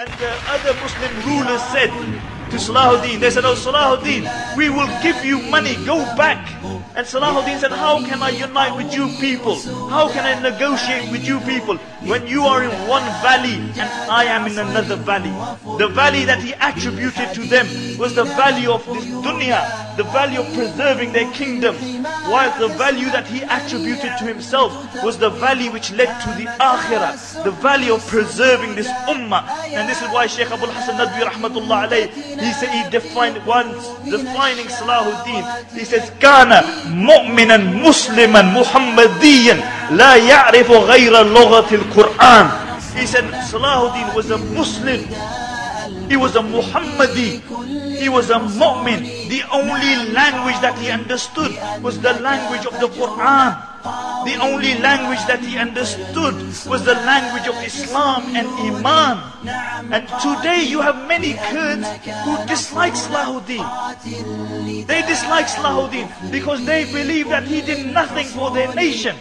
And the other Muslim rulers said to Salahuddin, they said, "Oh Salahuddin, we will give you money, go back." And Salahuddin said, "How can I unite with you people? How can I negotiate with you people when you are in one valley and I am in another valley?" The valley that he attributed to them was the value of this dunya, the value of preserving their kingdom, while the value that he attributed to himself was the valley which led to the akhirah, the value of preserving this ummah. And this is why Shaykh Abul Hassan Nadwi rahmatullah alayhi, he said, he defined once, defining Salahuddin, he says, "Kana mu'minan musliman muhammadiyan la ya'rifu ghayra lughatil Quran." He said Salahuddin was a Muslim, he was a Muhammadi, he was a mu'min. The only language that he understood was the language of the Quran. The only language that he understood was the language of Islam and Iman. And today you have many Kurds who dislike Salahuddin. They dislike Salahuddin because they believe that he did nothing for their nation.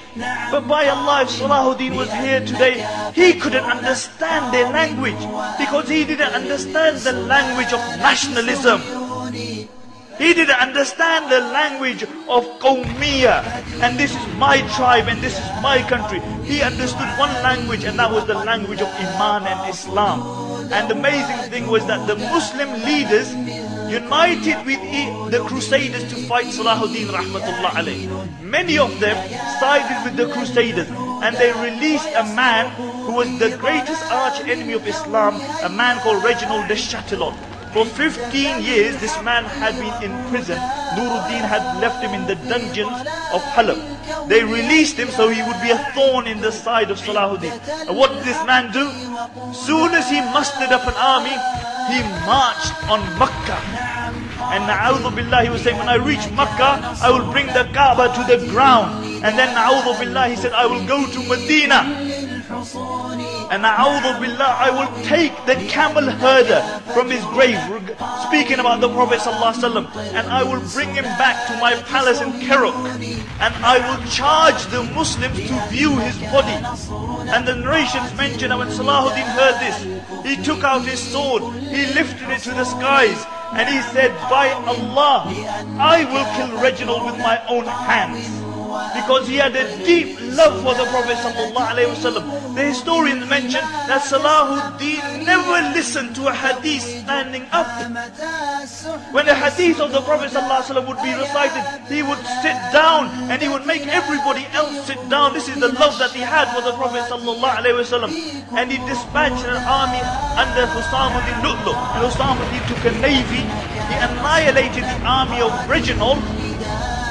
But by Allah, if Salahuddin was here today, he couldn't understand their language because he didn't understand the language of nationalism. He didn't understand the language of Qawmiya, and this is my tribe and this is my country. He understood one language, and that was the language of Iman and Islam. And the amazing thing was that the Muslim leaders united with the Crusaders to fight Salahuddin rahmatullah alayhi. Many of them sided with the Crusaders, and they released a man who was the greatest arch enemy of Islam, a man called Reginald de Chatillon. For 15 years this man had been in prison. Nouruddin had left him in the dungeons of Halab. They released him so he would be a thorn in the side of Salahuddin. And what did this man do? Soon as he mustered up an army, he marched on Makkah. And na'udhu billah, he was saying, "When I reach Makkah, I will bring the Kaaba to the ground." And then na'udhu billah, he said, "I will go to Medina. And na'udhu billah, I will take the camel herder from his grave," speaking about the Prophet ﷺ, "and I will bring him back to my palace in Kirkuk, and I will charge the Muslims to view his body." And the narrations mention that when Salahuddin heard this, he took out his sword, he lifted it to the skies, and he said, "By Allah, I will kill Reginald with my own hands." Because he had a deep love for the Prophet ﷺ. The historians mention that Salahuddin never listened to a hadith standing up. When a hadith of the Prophet ﷺ would be recited, he would sit down and he would make everybody else sit down. This is the love that he had for the Prophet ﷺ. And he dispatched an army under Husamuddin Ludduk. And Husamuddin took a navy, he annihilated the army of Reginald.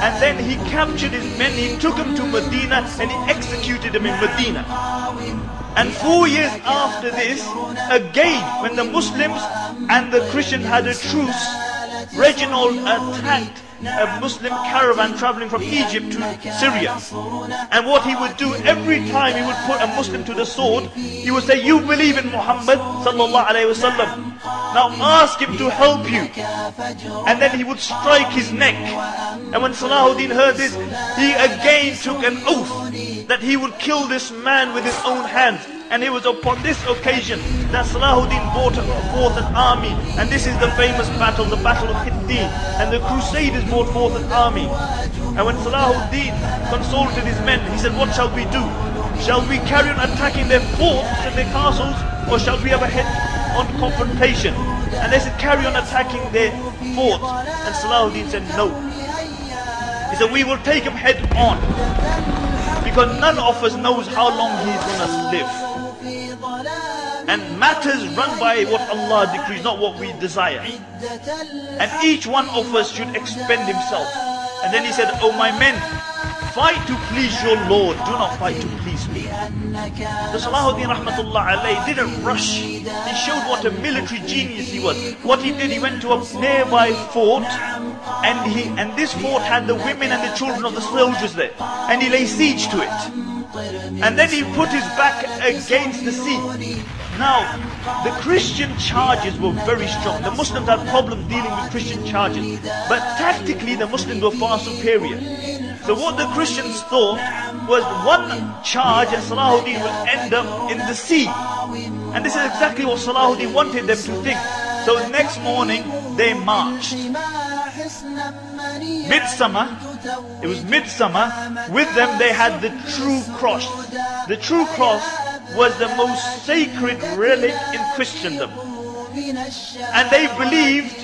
And then he captured his men, he took them to Medina, and he executed them in Medina. And 4 years after this, again, when the Muslims and the Christians had a truce, Reginald attacked a Muslim caravan traveling from Egypt to Syria. And what he would do, every time he would put a Muslim to the sword, he would say, "You believe in Muhammad sallallahu alayhi wasallam. Now ask him to help you." And then he would strike his neck. And when Salahuddin heard this, he again took an oath that he would kill this man with his own hands. And it was upon this occasion that Salahuddin brought forth an army. And this is the famous battle, the Battle of Hittin. And the Crusaders brought forth an army. And when Salahuddin consulted his men, he said, "What shall we do? Shall we carry on attacking their forts and their castles, or shall we have a head-on confrontation?" And they said, "Carry on attacking their forts." And Salahuddin said, "No." He said, "We will take him head-on, because none of us knows how long he's gonna live. And matters run by what Allah decrees, not what we desire. And each one of us should expend himself." And then he said, "Oh my men, fight to please your Lord, do not fight to please me." The Salahuddin rahmatullah alayhi didn't rush. He showed what a military genius he was. What he did, he went to a nearby fort, and this fort had the women and the children of the soldiers there, and he lay siege to it. And then he put his back against the sea. Now, the Christian charges were very strong. The Muslims had problems dealing with Christian charges, but tactically the Muslims were far superior. So what the Christians thought was one charge and Salahuddin would end up in the sea. And this is exactly what Salahuddin wanted them to think. So the next morning they marched. Midsummer, it was midsummer, with them they had the true cross. The true cross was the most sacred relic in Christendom. And they believed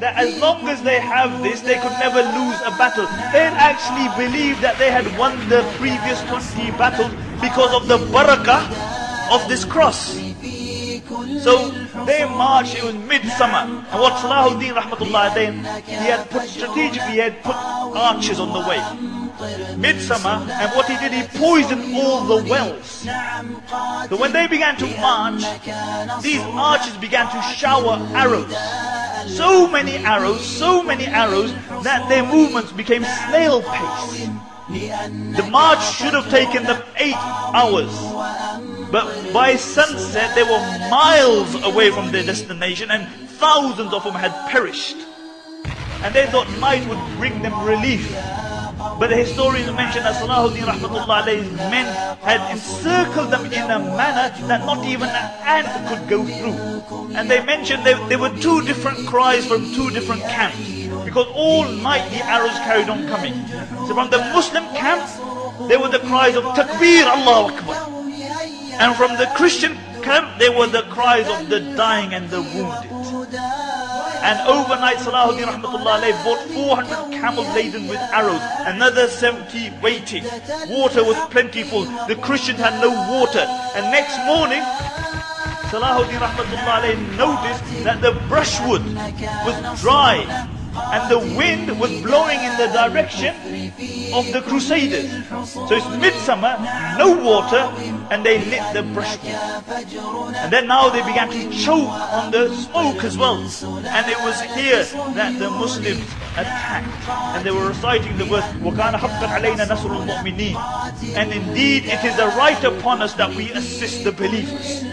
that as long as they have this, they could never lose a battle. They actually believed that they had won the previous 20 battles because of the barakah of this cross. So they marched, it was midsummer. And what Salahuddin Rahmatullah, he had strategically put archers on the way. Midsummer, and what he did, he poisoned all the wells. So when they began to march, these archers began to shower arrows. So many arrows, that their movements became snail pace. The march should have taken them 8 hours. But by sunset, they were miles away from their destination and thousands of them had perished. And they thought night would bring them relief. But the historians mention that Salahuddin Rahmatullah Alayhi's men had encircled them in a manner that not even an ant could go through. And they mentioned there were two different cries from two different camps, because all night the arrows carried on coming. So from the Muslim camp, there were the cries of Takbir, Allahu Akbar. And from the Christian camp, there were the cries of the dying and the wounded. And overnight, Salahuddin Rahmatullah Alayhi bought 400 camels laden with arrows, another 70 waiting. Water was plentiful, the Christians had no water. And next morning, Salahuddin Rahmatullah Alayhi noticed that the brushwood was dry, and the wind was blowing in the direction of the Crusaders. So it's midsummer, no water, and they lit the brushwood. And then now they began to choke on the smoke as well. And it was here that the Muslims attacked. And they were reciting the verse, وَكَانَ حَقًّا عَلَيْنَا نَصْرُ الْمُؤْمِنِينَ. And indeed it is a right upon us that we assist the believers.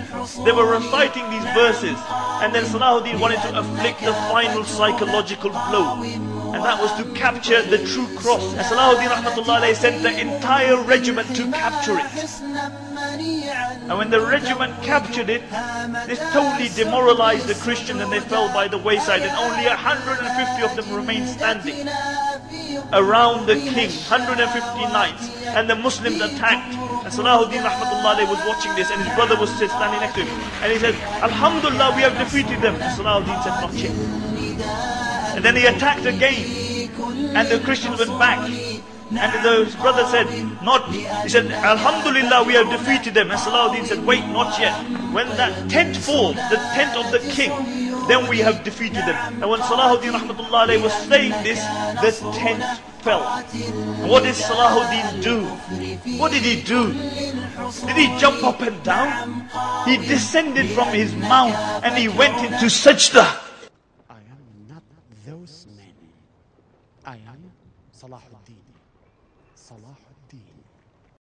They were reciting these verses. And then Salahuddin wanted to afflict the final psychological blow, and that was to capture the true cross. And Salahuddin Rahmatullah Alayhi sent the entire regiment to capture it. And when the regiment captured it, this totally demoralized the Christians, and they fell by the wayside, and only 150 of them remained standing around the king, 150 knights. And the Muslims attacked. And Salahuddin Rahmatullah Alayhi was watching this, and his brother was standing next to him, and he said, Alhamdulillah, we have defeated them. And Salahuddin said, not yet. And then he attacked again, and the Christians went back. And his brother said, he said, Alhamdulillah, we have defeated them. And Salahuddin said, wait, not yet. When that tent falls, the tent of the king, then we have defeated them. And when Salahuddin Rahmatullah Alayhi was saying this, the tent fell. And what did Salahuddin do? What did he do? Did he jump up and down? He descended from his mount and he went into sajda. I am not those men. I am Salahuddin. Salah.